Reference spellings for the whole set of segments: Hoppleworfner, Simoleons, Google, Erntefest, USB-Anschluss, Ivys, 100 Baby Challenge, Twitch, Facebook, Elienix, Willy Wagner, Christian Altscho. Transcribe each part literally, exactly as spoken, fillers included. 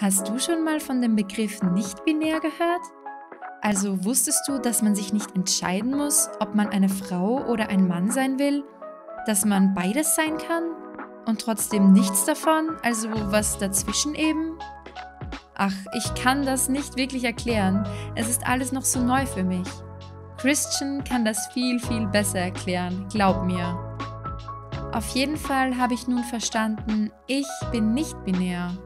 Hast du schon mal von dem Begriff nicht-binär gehört? Also wusstest du, dass man sich nicht entscheiden muss, ob man eine Frau oder ein Mann sein will? Dass man beides sein kann? Und trotzdem nichts davon? Also was dazwischen eben? Ach, ich kann das nicht wirklich erklären. Es ist alles noch so neu für mich. Christian kann das viel, viel besser erklären. Glaub mir. Auf jeden Fall habe ich nun verstanden, ich bin nicht binär.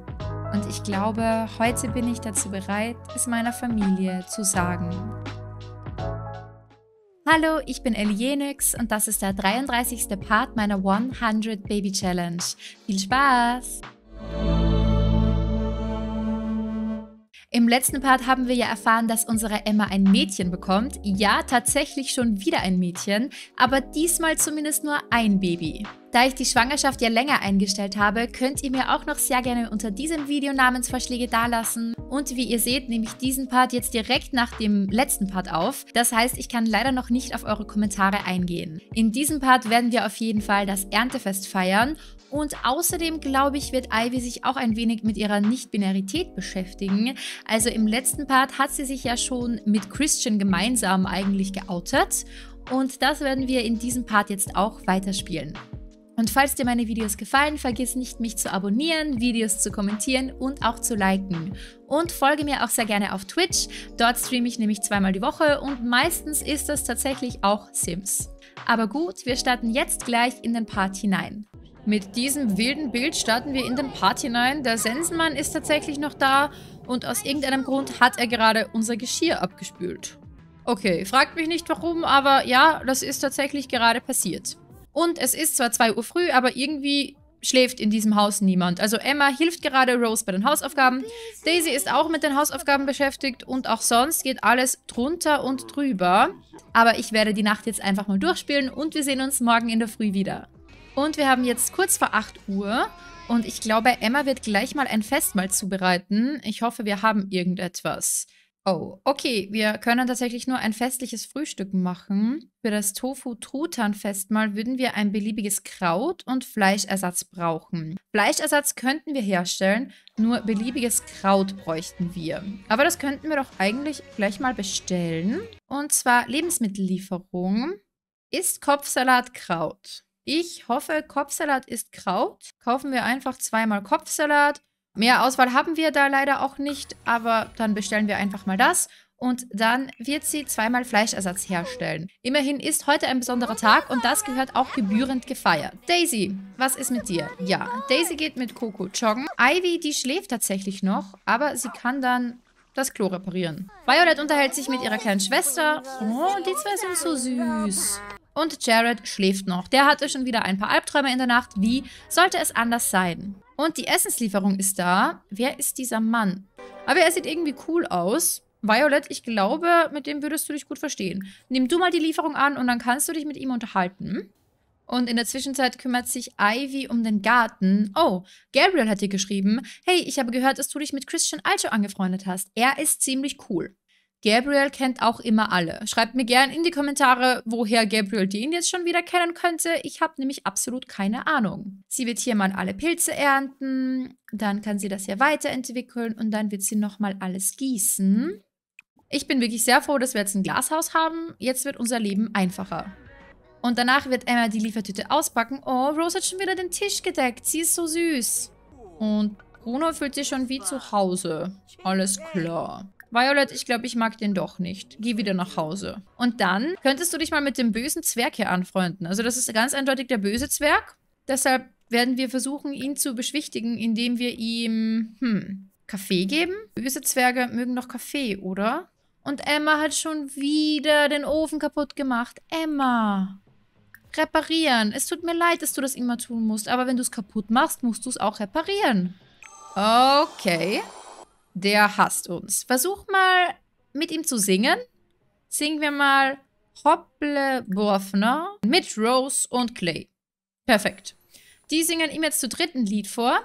Und ich glaube, heute bin ich dazu bereit, es meiner Familie zu sagen. Hallo, ich bin Elienix und das ist der dreiunddreißigste Part meiner hundert Baby Challenge. Viel Spaß! Im letzten Part haben wir ja erfahren, dass unsere Emma ein Mädchen bekommt. Ja, tatsächlich schon wieder ein Mädchen, aber diesmal zumindest nur ein Baby. Da ich die Schwangerschaft ja länger eingestellt habe, könnt ihr mir auch noch sehr gerne unter diesem Video Namensvorschläge dalassen. Und wie ihr seht, nehme ich diesen Part jetzt direkt nach dem letzten Part auf. Das heißt, ich kann leider noch nicht auf eure Kommentare eingehen. In diesem Part werden wir auf jeden Fall das Erntefest feiern. Und außerdem, glaube ich, wird Ivy sich auch ein wenig mit ihrer Nicht-Binarität beschäftigen. Also im letzten Part hat sie sich ja schon mit Christian gemeinsam eigentlich geoutet. Und das werden wir in diesem Part jetzt auch weiterspielen. Und falls dir meine Videos gefallen, vergiss nicht, mich zu abonnieren, Videos zu kommentieren und auch zu liken. Und folge mir auch sehr gerne auf Twitch. Dort streame ich nämlich zweimal die Woche und meistens ist das tatsächlich auch Sims. Aber gut, wir starten jetzt gleich in den Part hinein. Mit diesem wilden Bild starten wir in den Part hinein. Der Sensenmann ist tatsächlich noch da und aus irgendeinem Grund hat er gerade unser Geschirr abgespült. Okay, fragt mich nicht warum, aber ja, das ist tatsächlich gerade passiert. Und es ist zwar zwei Uhr früh, aber irgendwie schläft in diesem Haus niemand. Also Emma hilft gerade Rose bei den Hausaufgaben. Daisy ist auch mit den Hausaufgaben beschäftigt und auch sonst geht alles drunter und drüber. Aber ich werde die Nacht jetzt einfach mal durchspielen und wir sehen uns morgen in der Früh wieder. Und wir haben jetzt kurz vor acht Uhr und ich glaube, Emma wird gleich mal ein Festmahl zubereiten. Ich hoffe, wir haben irgendetwas. Oh, okay, wir können tatsächlich nur ein festliches Frühstück machen. Für das Tofu-Truthahn-Festmahl würden wir ein beliebiges Kraut und Fleischersatz brauchen. Fleischersatz könnten wir herstellen, nur beliebiges Kraut bräuchten wir. Aber das könnten wir doch eigentlich gleich mal bestellen. Und zwar Lebensmittellieferung ist Kopfsalat Kraut. Ich hoffe, Kopfsalat ist Kraut. Kaufen wir einfach zweimal Kopfsalat. Mehr Auswahl haben wir da leider auch nicht, aber dann bestellen wir einfach mal das und dann wird sie zweimal Fleischersatz herstellen. Immerhin ist heute ein besonderer Tag und das gehört auch gebührend gefeiert. Daisy, was ist mit dir? Ja, Daisy geht mit Coco joggen. Ivy, die schläft tatsächlich noch, aber sie kann dann das Klo reparieren. Violet unterhält sich mit ihrer kleinen Schwester. Oh, die zwei sind so süß. Und Jared schläft noch. Der hatte schon wieder ein paar Albträume in der Nacht. Wie sollte es anders sein? Und die Essenslieferung ist da. Wer ist dieser Mann? Aber er sieht irgendwie cool aus. Violet, ich glaube, mit dem würdest du dich gut verstehen. Nimm du mal die Lieferung an und dann kannst du dich mit ihm unterhalten. Und in der Zwischenzeit kümmert sich Ivy um den Garten. Oh, Gabriel hat dir geschrieben. Hey, ich habe gehört, dass du dich mit Christian Altscho angefreundet hast. Er ist ziemlich cool. Gabriel kennt auch immer alle. Schreibt mir gerne in die Kommentare, woher Gabriel den jetzt schon wieder kennen könnte. Ich habe nämlich absolut keine Ahnung. Sie wird hier mal alle Pilze ernten, dann kann sie das hier weiterentwickeln und dann wird sie nochmal alles gießen. Ich bin wirklich sehr froh, dass wir jetzt ein Glashaus haben. Jetzt wird unser Leben einfacher. Und danach wird Emma die Liefertüte auspacken. Oh, Rose hat schon wieder den Tisch gedeckt. Sie ist so süß. Und Bruno fühlt sich schon wie zu Hause. Alles klar. Violet, ich glaube, ich mag den doch nicht. Geh wieder nach Hause. Und dann könntest du dich mal mit dem bösen Zwerg hier anfreunden. Also das ist ganz eindeutig der böse Zwerg. Deshalb werden wir versuchen, ihn zu beschwichtigen, indem wir ihm, hm, Kaffee geben? Böse Zwerge mögen doch Kaffee, oder? Und Emma hat schon wieder den Ofen kaputt gemacht. Emma! Reparieren. Es tut mir leid, dass du das immer tun musst. Aber wenn du es kaputt machst, musst du es auch reparieren. Okay. Der hasst uns. Versuch mal, mit ihm zu singen. Singen wir mal Hoppleworfner mit Rose und Clay. Perfekt. Die singen ihm jetzt zu dritten Lied vor.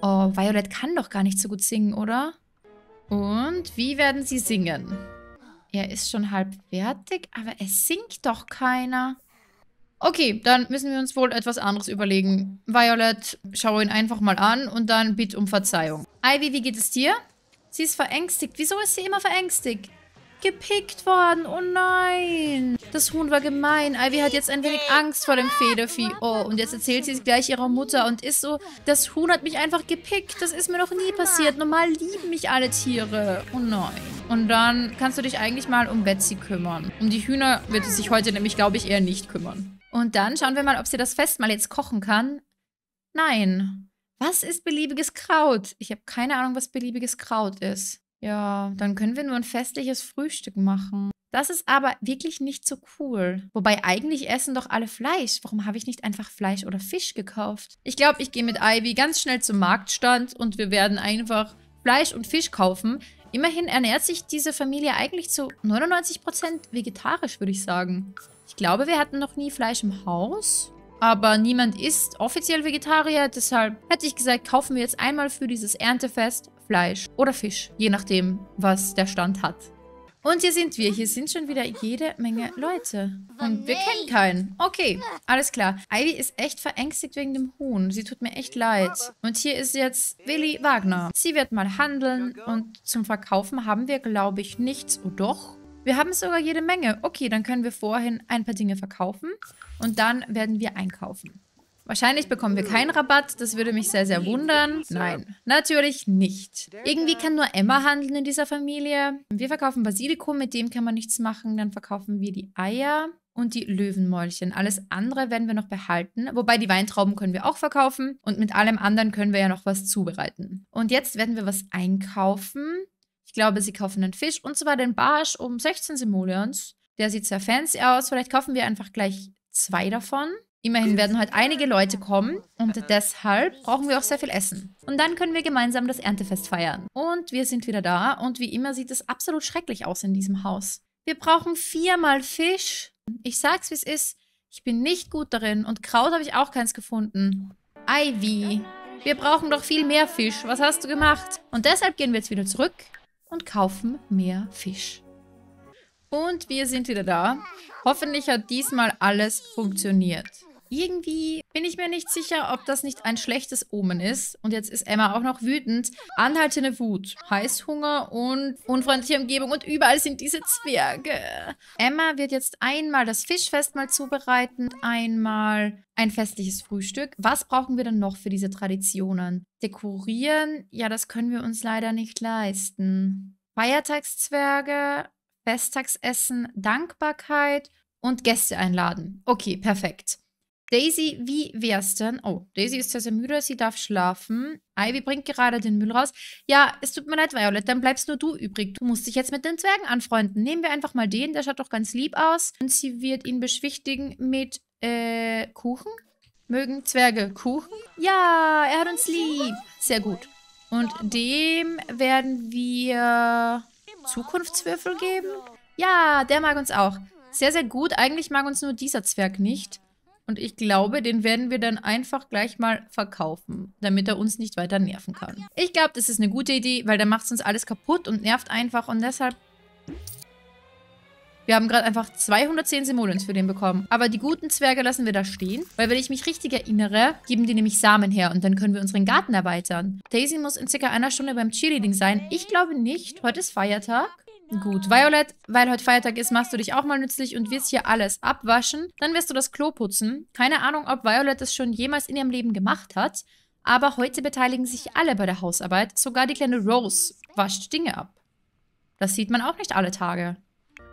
Oh, Violet kann doch gar nicht so gut singen, oder? Und wie werden sie singen? Er ist schon halb fertig, aber es singt doch keiner. Okay, dann müssen wir uns wohl etwas anderes überlegen. Violet, schau ihn einfach mal an und dann bitte um Verzeihung. Ivy, wie geht es dir? Sie ist verängstigt. Wieso ist sie immer verängstigt? Gepickt worden. Oh nein. Das Huhn war gemein. Ivy hat jetzt ein wenig Angst vor dem Federvieh. Oh, und jetzt erzählt sie es gleich ihrer Mutter und ist so, das Huhn hat mich einfach gepickt. Das ist mir noch nie passiert. Normal lieben mich alle Tiere. Oh nein. Und dann kannst du dich eigentlich mal um Betsy kümmern. Um die Hühner wird es sich heute nämlich, glaube ich, eher nicht kümmern. Und dann schauen wir mal, ob sie das Festmahl jetzt kochen kann. Nein. Was ist beliebiges Kraut? Ich habe keine Ahnung, was beliebiges Kraut ist. Ja, dann können wir nur ein festliches Frühstück machen. Das ist aber wirklich nicht so cool. Wobei, eigentlich essen doch alle Fleisch. Warum habe ich nicht einfach Fleisch oder Fisch gekauft? Ich glaube, ich gehe mit Ivy ganz schnell zum Marktstand und wir werden einfach Fleisch und Fisch kaufen. Immerhin ernährt sich diese Familie eigentlich zu neunundneunzig Prozent vegetarisch, würde ich sagen. Ich glaube, wir hatten noch nie Fleisch im Haus. Aber niemand ist offiziell Vegetarier, deshalb hätte ich gesagt, kaufen wir jetzt einmal für dieses Erntefest Fleisch oder Fisch, je nachdem, was der Stand hat. Und hier sind wir. Hier sind schon wieder jede Menge Leute. Und wir kennen keinen. Okay, alles klar. Ivy ist echt verängstigt wegen dem Huhn. Sie tut mir echt leid. Und hier ist jetzt Willy Wagner. Sie wird mal handeln und zum Verkaufen haben wir, glaube ich, nichts. Oh doch. Wir haben sogar jede Menge. Okay, dann können wir vorhin ein paar Dinge verkaufen und dann werden wir einkaufen. Wahrscheinlich bekommen wir keinen Rabatt. Das würde mich sehr, sehr wundern. Nein, natürlich nicht. Irgendwie kann nur Emma handeln in dieser Familie. Wir verkaufen Basilikum, mit dem kann man nichts machen. Dann verkaufen wir die Eier und die Löwenmäulchen. Alles andere werden wir noch behalten. Wobei, die Weintrauben können wir auch verkaufen und mit allem anderen können wir ja noch was zubereiten. Und jetzt werden wir was einkaufen. Ich glaube, sie kaufen einen Fisch und zwar den Barsch um sechzehn Simoleons. Der sieht sehr fancy aus. Vielleicht kaufen wir einfach gleich zwei davon. Immerhin werden heute einige Leute kommen und deshalb brauchen wir auch sehr viel Essen. Und dann können wir gemeinsam das Erntefest feiern. Und wir sind wieder da und wie immer sieht es absolut schrecklich aus in diesem Haus. Wir brauchen viermal Fisch. Ich sag's, wie es ist. Ich bin nicht gut darin und Kraut habe ich auch keins gefunden. Ivy, wir brauchen doch viel mehr Fisch. Was hast du gemacht? Und deshalb gehen wir jetzt wieder zurück und kaufen mehr Fisch. Und wir sind wieder da. Hoffentlich hat diesmal alles funktioniert. Irgendwie bin ich mir nicht sicher, ob das nicht ein schlechtes Omen ist. Und jetzt ist Emma auch noch wütend. Anhaltende Wut, Heißhunger und unfreundliche Umgebung. Und überall sind diese Zwerge. Emma wird jetzt einmal das Fischfestmahl zubereiten. Einmal ein festliches Frühstück. Was brauchen wir denn noch für diese Traditionen? Dekorieren? Ja, das können wir uns leider nicht leisten. Feiertagszwerge, Festtagsessen, Dankbarkeit und Gäste einladen. Okay, perfekt. Daisy, wie wär's denn? Oh, Daisy ist sehr, sehr müde, sie darf schlafen. Ivy bringt gerade den Müll raus. Ja, es tut mir leid, Violet, dann bleibst nur du übrig. Du musst dich jetzt mit den Zwergen anfreunden. Nehmen wir einfach mal den, der schaut doch ganz lieb aus. Und sie wird ihn beschwichtigen mit, äh, Kuchen? Mögen Zwerge Kuchen? Ja, er hat uns lieb. Sehr gut. Und dem werden wir Zukunftswürfel geben? Ja, der mag uns auch. Sehr, sehr gut. Eigentlich mag uns nur dieser Zwerg nicht. Und ich glaube, den werden wir dann einfach gleich mal verkaufen, damit er uns nicht weiter nerven kann. Ich glaube, das ist eine gute Idee, weil der macht uns alles kaputt und nervt einfach. Und deshalb... Wir haben gerade einfach zweihundertzehn Simoleons für den bekommen. Aber die guten Zwerge lassen wir da stehen, weil, wenn ich mich richtig erinnere, geben die nämlich Samen her und dann können wir unseren Garten erweitern. Daisy muss in circa einer Stunde beim Cheerleading sein. Ich glaube nicht. Heute ist Feiertag. Gut, Violet, weil heute Feiertag ist, machst du dich auch mal nützlich und wirst hier alles abwaschen. Dann wirst du das Klo putzen. Keine Ahnung, ob Violet das schon jemals in ihrem Leben gemacht hat. Aber heute beteiligen sich alle bei der Hausarbeit. Sogar die kleine Rose wascht Dinge ab. Das sieht man auch nicht alle Tage.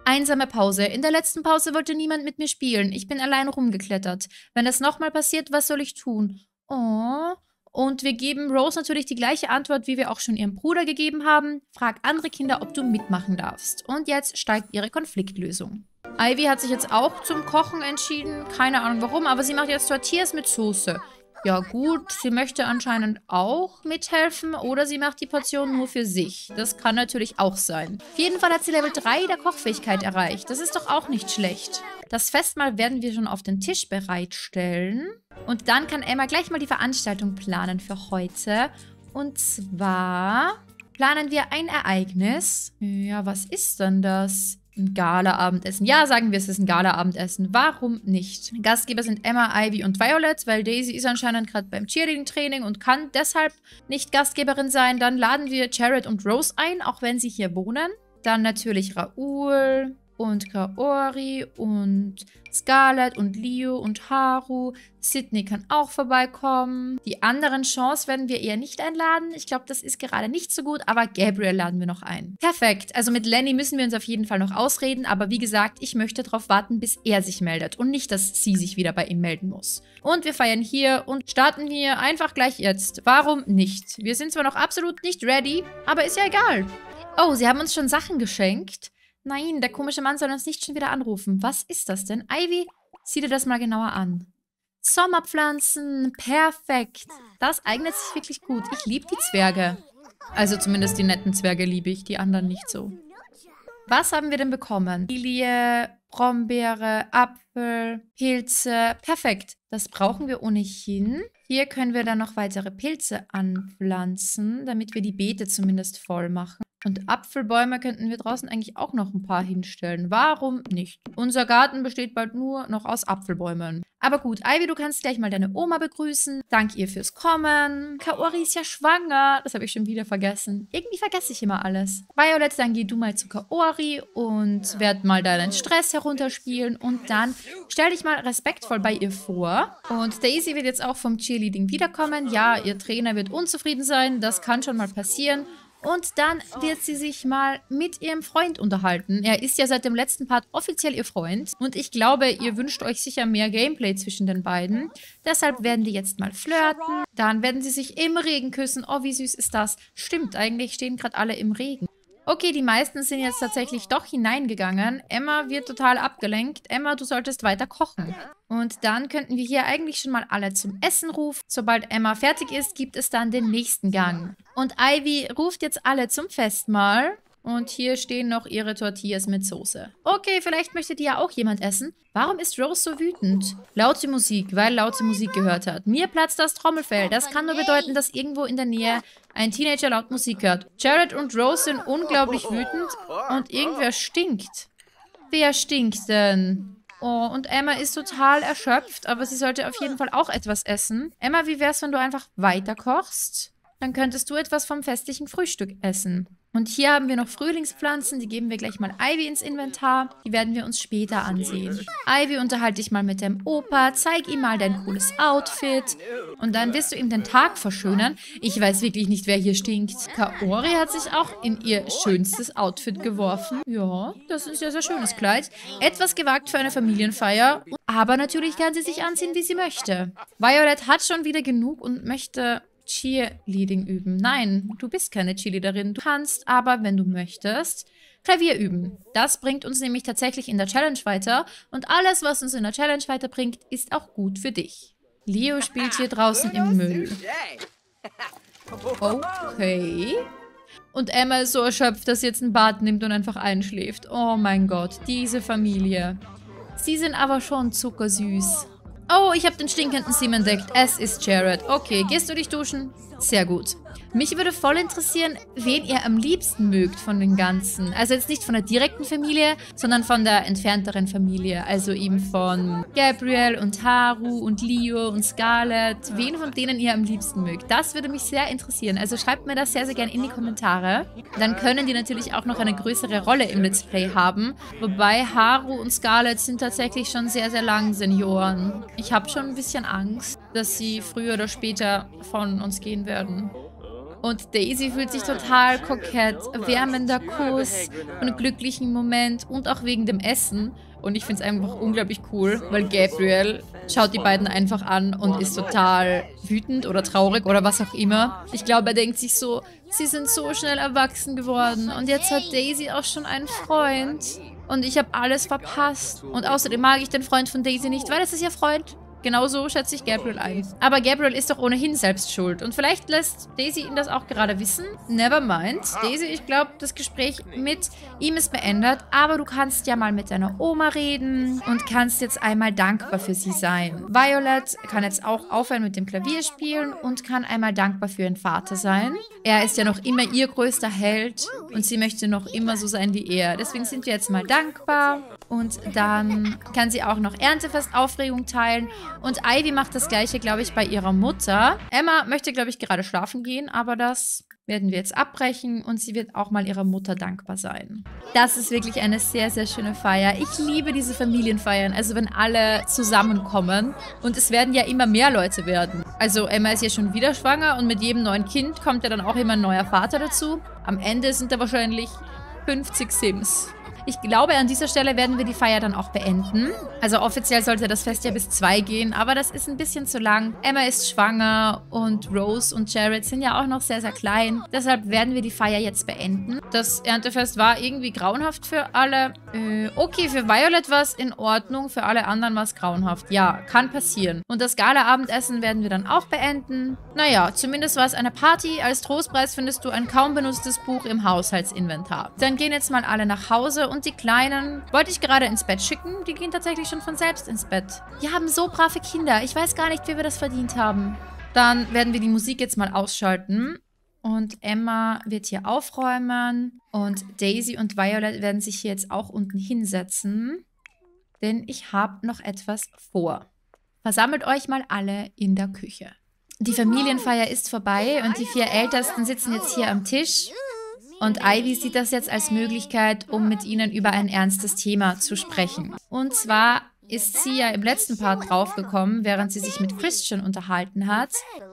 Einsame Pause. In der letzten Pause wollte niemand mit mir spielen. Ich bin allein rumgeklettert. Wenn das nochmal passiert, was soll ich tun? Oh... Und wir geben Rose natürlich die gleiche Antwort, wie wir auch schon ihrem Bruder gegeben haben. Frag andere Kinder, ob du mitmachen darfst. Und jetzt steigt ihre Konfliktlösung. Ivy hat sich jetzt auch zum Kochen entschieden. Keine Ahnung warum, aber sie macht jetzt Tortillas mit Soße. Ja gut, sie möchte anscheinend auch mithelfen oder sie macht die Portion nur für sich. Das kann natürlich auch sein. Auf jeden Fall hat sie Level drei der Kochfähigkeit erreicht. Das ist doch auch nicht schlecht. Das Festmahl werden wir schon auf den Tisch bereitstellen. Und dann kann Emma gleich mal die Veranstaltung planen für heute. Und zwar planen wir ein Ereignis. Ja, was ist denn das? ein Gala-Abendessen. Ja, sagen wir, es ist ein Gala-Abendessen. Warum nicht? Gastgeber sind Emma, Ivy und Violet, weil Daisy ist anscheinend gerade beim Cheerleading-Training und kann deshalb nicht Gastgeberin sein. Dann laden wir Jared und Rose ein, auch wenn sie hier wohnen. Dann natürlich Raoul und Kaori und Scarlett und Leo und Haru. Sydney kann auch vorbeikommen. Die anderen Chance werden wir eher nicht einladen. Ich glaube, das ist gerade nicht so gut, aber Gabriel laden wir noch ein. Perfekt. Also mit Lenny müssen wir uns auf jeden Fall noch ausreden, aber wie gesagt, ich möchte darauf warten, bis er sich meldet und nicht, dass sie sich wieder bei ihm melden muss. Und wir feiern hier und starten hier einfach gleich jetzt. Warum nicht? Wir sind zwar noch absolut nicht ready, aber ist ja egal. Oh, sie haben uns schon Sachen geschenkt. Nein, der komische Mann soll uns nicht schon wieder anrufen. Was ist das denn? Ivy, sieh dir das mal genauer an. Sommerpflanzen, perfekt. Das eignet sich wirklich gut. Ich liebe die Zwerge. Also zumindest die netten Zwerge liebe ich, die anderen nicht so. Was haben wir denn bekommen? Lilie, Brombeere, Apfel, Pilze. Perfekt. Das brauchen wir ohnehin. Hier können wir dann noch weitere Pilze anpflanzen, damit wir die Beete zumindest voll machen. Und Apfelbäume könnten wir draußen eigentlich auch noch ein paar hinstellen. Warum nicht? Unser Garten besteht bald nur noch aus Apfelbäumen. Aber gut, Ivy, du kannst gleich mal deine Oma begrüßen. Dank ihr fürs Kommen. Kaori ist ja schwanger. Das habe ich schon wieder vergessen. Irgendwie vergesse ich immer alles. Violet, dann geh du mal zu Kaori und werd mal deinen Stress herunterspielen. Und dann stell dich mal respektvoll bei ihr vor. Und Daisy wird jetzt auch vom Cheerleading wiederkommen. Ja, ihr Trainer wird unzufrieden sein. Das kann schon mal passieren. Und dann wird sie sich mal mit ihrem Freund unterhalten. Er ist ja seit dem letzten Part offiziell ihr Freund. Und ich glaube, ihr wünscht euch sicher mehr Gameplay zwischen den beiden. Deshalb werden die jetzt mal flirten. Dann werden sie sich im Regen küssen. Oh, wie süß ist das? Stimmt, eigentlich stehen gerade alle im Regen. Okay, die meisten sind jetzt tatsächlich doch hineingegangen. Emma wird total abgelenkt. Emma, du solltest weiter kochen. Und dann könnten wir hier eigentlich schon mal alle zum Essen rufen. Sobald Emma fertig ist, gibt es dann den nächsten Gang. Und Ivy ruft jetzt alle zum Festmahl. Und hier stehen noch ihre Tortillas mit Soße. Okay, vielleicht möchte die ja auch jemand essen. Warum ist Rose so wütend? Laute Musik, weil laute Musik gehört hat. Mir platzt das Trommelfell. Das kann nur bedeuten, dass irgendwo in der Nähe ein Teenager laut Musik hört. Jared und Rose sind unglaublich wütend und irgendwer stinkt. Wer stinkt denn? Oh, und Emma ist total erschöpft, aber sie sollte auf jeden Fall auch etwas essen. Emma, wie wär's, wenn du einfach weiter kochst? Dann könntest du etwas vom festlichen Frühstück essen. Und hier haben wir noch Frühlingspflanzen, die geben wir gleich mal Ivy ins Inventar. Die werden wir uns später ansehen. Ivy, unterhalte dich mal mit dem Opa, zeig ihm mal dein cooles Outfit. Und dann wirst du ihm den Tag verschönern. Ich weiß wirklich nicht, wer hier stinkt. Kaori hat sich auch in ihr schönstes Outfit geworfen. Ja, das ist ja sehr schönes Kleid. Etwas gewagt für eine Familienfeier. Aber natürlich kann sie sich anziehen, wie sie möchte. Violet hat schon wieder genug und möchte Cheerleading üben. Nein, du bist keine Cheerleaderin. Du kannst aber, wenn du möchtest, Klavier üben. Das bringt uns nämlich tatsächlich in der Challenge weiter. Und alles, was uns in der Challenge weiterbringt, ist auch gut für dich. Leo spielt hier draußen im Müll. Okay. Und Emma ist so erschöpft, dass sie jetzt ein Bad nimmt und einfach einschläft. Oh mein Gott, diese Familie. Sie sind aber schon zuckersüß. Oh, ich habe den stinkenden Seam entdeckt. Es ist Jared. Okay, gehst du dich duschen? Sehr gut. Mich würde voll interessieren, wen ihr am liebsten mögt von den Ganzen. Also jetzt nicht von der direkten Familie, sondern von der entfernteren Familie. Also eben von Gabriel und Haru und Leo und Scarlett. Wen von denen ihr am liebsten mögt. Das würde mich sehr interessieren. Also schreibt mir das sehr, sehr gerne in die Kommentare. Dann können die natürlich auch noch eine größere Rolle im Let's Play haben. Wobei Haru und Scarlett sind tatsächlich schon sehr, sehr lang Senioren. Ich habe schon ein bisschen Angst, dass sie früher oder später von uns gehen werden. Und Daisy fühlt sich total kokett, wärmender Kuss und einen glücklichen Moment und auch wegen dem Essen. Und ich finde es einfach unglaublich cool, weil Gabriel schaut die beiden einfach an und ist total wütend oder traurig oder was auch immer. Ich glaube, er denkt sich so, sie sind so schnell erwachsen geworden und jetzt hat Daisy auch schon einen Freund. Und ich habe alles verpasst. Und außerdem mag ich den Freund von Daisy nicht, weil das ist ihr Freund. Genauso schätze ich Gabriel ein. Aber Gabriel ist doch ohnehin selbst schuld. Und vielleicht lässt Daisy ihn das auch gerade wissen. Never mind. Daisy, ich glaube, das Gespräch mit ihm ist beendet. Aber du kannst ja mal mit deiner Oma reden und kannst jetzt einmal dankbar für sie sein. Violet kann jetzt auch aufhören mit dem Klavierspielen und kann einmal dankbar für ihren Vater sein. Er ist ja noch immer ihr größter Held und sie möchte noch immer so sein wie er. Deswegen sind wir jetzt mal dankbar. Und dann kann sie auch noch Erntefest-Aufregung teilen. Und Ivy macht das Gleiche, glaube ich, bei ihrer Mutter. Emma möchte, glaube ich, gerade schlafen gehen, aber das werden wir jetzt abbrechen und sie wird auch mal ihrer Mutter dankbar sein. Das ist wirklich eine sehr, sehr schöne Feier. Ich liebe diese Familienfeiern, also wenn alle zusammenkommen und es werden ja immer mehr Leute werden. Also Emma ist ja schon wieder schwanger und mit jedem neuen Kind kommt ja dann auch immer ein neuer Vater dazu. Am Ende sind da wahrscheinlich fünfzig Sims. Ich glaube, an dieser Stelle werden wir die Feier dann auch beenden. Also offiziell sollte das Fest ja bis zwei gehen, aber das ist ein bisschen zu lang. Emma ist schwanger und Rose und Jared sind ja auch noch sehr, sehr klein. Deshalb werden wir die Feier jetzt beenden. Das Erntefest war irgendwie grauenhaft für alle. Äh, okay, für Violet war es in Ordnung, für alle anderen war es grauenhaft. Ja, kann passieren. Und das Gala-Abendessen werden wir dann auch beenden. Naja, zumindest war es eine Party. Als Trostpreis findest du ein kaum benutztes Buch im Haushaltsinventar. Dann gehen jetzt mal alle nach Hause. Und die Kleinen wollte ich gerade ins Bett schicken. Die gehen tatsächlich schon von selbst ins Bett. Wir haben so brave Kinder. Ich weiß gar nicht, wie wir das verdient haben. Dann werden wir die Musik jetzt mal ausschalten. Und Emma wird hier aufräumen. Und Daisy und Violet werden sich hier jetzt auch unten hinsetzen. Denn ich habe noch etwas vor. Versammelt euch mal alle in der Küche. Die Familienfeier ist vorbei und die vier Ältesten sitzen jetzt hier am Tisch. Und Ivy sieht das jetzt als Möglichkeit, um mit ihnen über ein ernstes Thema zu sprechen. Und zwar ist sie ja im letzten Part draufgekommen, während sie sich mit Christian unterhalten hat,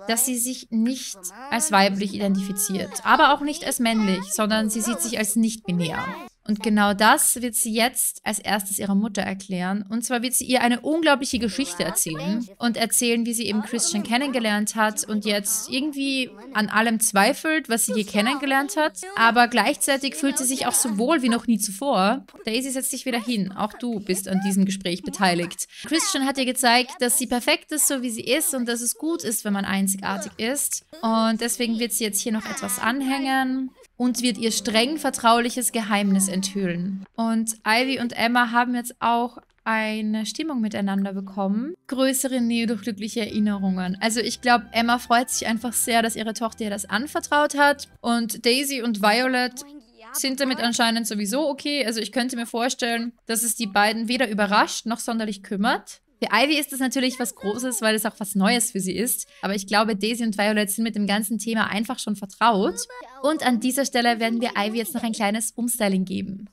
dass sie sich nicht als weiblich identifiziert, aber auch nicht als männlich, sondern sie sieht sich als nicht-binär. Und genau das wird sie jetzt als erstes ihrer Mutter erklären. Und zwar wird sie ihr eine unglaubliche Geschichte erzählen und erzählen, wie sie eben Christian kennengelernt hat und jetzt irgendwie an allem zweifelt, was sie je kennengelernt hat. Aber gleichzeitig fühlt sie sich auch so wohl wie noch nie zuvor. Daisy, setzt dich wieder hin. Auch du bist an diesem Gespräch beteiligt. Christian hat ihr gezeigt, dass sie perfekt ist, so wie sie ist und dass es gut ist, wenn man einzigartig ist. Und deswegen wird sie jetzt hier noch etwas anhängen. Und wird ihr streng vertrauliches Geheimnis enthüllen. Und Ivy und Emma haben jetzt auch eine Stimmung miteinander bekommen. Größere Nähe durch glückliche Erinnerungen. Also ich glaube, Emma freut sich einfach sehr, dass ihre Tochter ihr das anvertraut hat. Und Daisy und Violet sind damit anscheinend sowieso okay. Also ich könnte mir vorstellen, dass es die beiden weder überrascht noch sonderlich kümmert. Für Ivy ist das natürlich was Großes, weil es auch was Neues für sie ist. Aber ich glaube, Daisy und Violet sind mit dem ganzen Thema einfach schon vertraut. Und an dieser Stelle werden wir Ivy jetzt noch ein kleines Umstyling geben.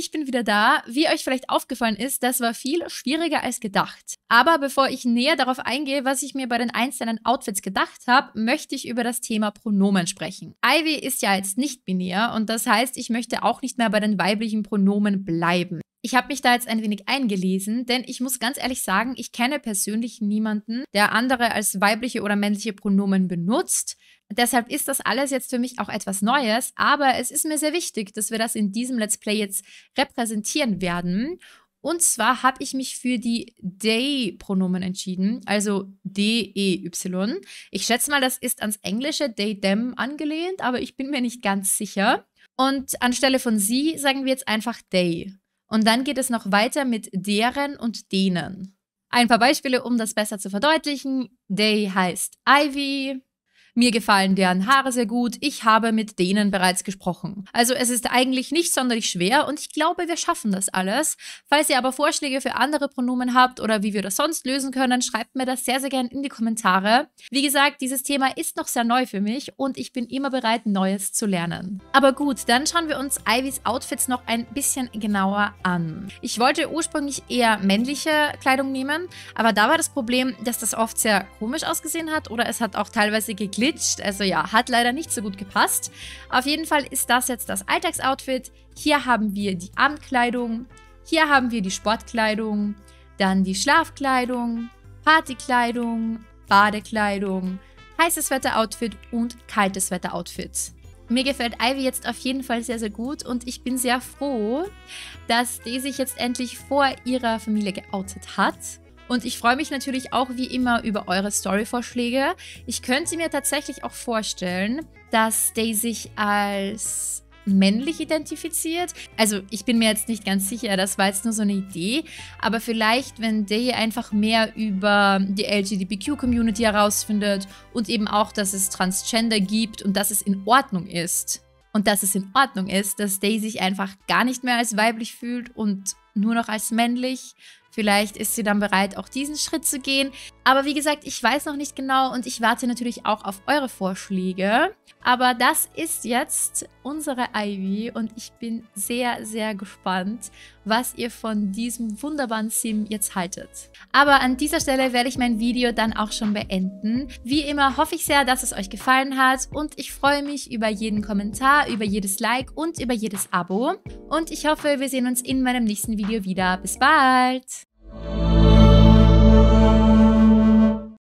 ich bin wieder da. Wie euch vielleicht aufgefallen ist, das war viel schwieriger als gedacht. Aber bevor ich näher darauf eingehe, was ich mir bei den einzelnen Outfits gedacht habe, möchte ich über das Thema Pronomen sprechen. Ivy ist ja jetzt nicht binär und das heißt, ich möchte auch nicht mehr bei den weiblichen Pronomen bleiben. Ich habe mich da jetzt ein wenig eingelesen, denn ich muss ganz ehrlich sagen, ich kenne persönlich niemanden, der andere als weibliche oder männliche Pronomen benutzt. Deshalb ist das alles jetzt für mich auch etwas Neues, aber es ist mir sehr wichtig, dass wir das in diesem Let's Play jetzt repräsentieren werden. Und zwar habe ich mich für die they-Pronomen entschieden, also D E Y. Ich schätze mal, das ist ans Englische they, them angelehnt, aber ich bin mir nicht ganz sicher. Und anstelle von sie sagen wir jetzt einfach they. Und dann geht es noch weiter mit deren und denen. Ein paar Beispiele, um das besser zu verdeutlichen. They heißt Ivy. Mir gefallen deren Haare sehr gut. Ich habe mit denen bereits gesprochen. Also es ist eigentlich nicht sonderlich schwer und ich glaube, wir schaffen das alles. Falls ihr aber Vorschläge für andere Pronomen habt oder wie wir das sonst lösen können, schreibt mir das sehr, sehr gerne in die Kommentare. Wie gesagt, dieses Thema ist noch sehr neu für mich und ich bin immer bereit, Neues zu lernen. Aber gut, dann schauen wir uns Ivys Outfits noch ein bisschen genauer an. Ich wollte ursprünglich eher männliche Kleidung nehmen, aber da war das Problem, dass das oft sehr komisch ausgesehen hat oder es hat auch teilweise geglitscht. Also ja, hat leider nicht so gut gepasst. Auf jeden Fall ist das jetzt das Alltagsoutfit. Hier haben wir die Abendkleidung, hier haben wir die Sportkleidung, dann die Schlafkleidung, Partykleidung, Badekleidung, heißes Wetter-Outfit und kaltes Wetter-Outfit. Mir gefällt Ivy jetzt auf jeden Fall sehr, sehr gut und ich bin sehr froh, dass die sich jetzt endlich vor ihrer Familie geoutet hat. Und ich freue mich natürlich auch wie immer über eure Story-Vorschläge. Ich könnte mir tatsächlich auch vorstellen, dass Day sich als männlich identifiziert. Also ich bin mir jetzt nicht ganz sicher, das war jetzt nur so eine Idee. Aber vielleicht, wenn Day einfach mehr über die L G B T Q-Community herausfindet und eben auch, dass es Transgender gibt und dass es in Ordnung ist. Und dass es in Ordnung ist, dass Day sich einfach gar nicht mehr als weiblich fühlt und nur noch als männlich. Vielleicht ist sie dann bereit, auch diesen Schritt zu gehen. Aber wie gesagt, ich weiß noch nicht genau und ich warte natürlich auch auf eure Vorschläge. Aber das ist jetzt unsere Ivy und ich bin sehr, sehr gespannt, was ihr von diesem wunderbaren Sim jetzt haltet. Aber an dieser Stelle werde ich mein Video dann auch schon beenden. Wie immer hoffe ich sehr, dass es euch gefallen hat und ich freue mich über jeden Kommentar, über jedes Like und über jedes Abo. Und ich hoffe, wir sehen uns in meinem nächsten Video wieder. Bis bald!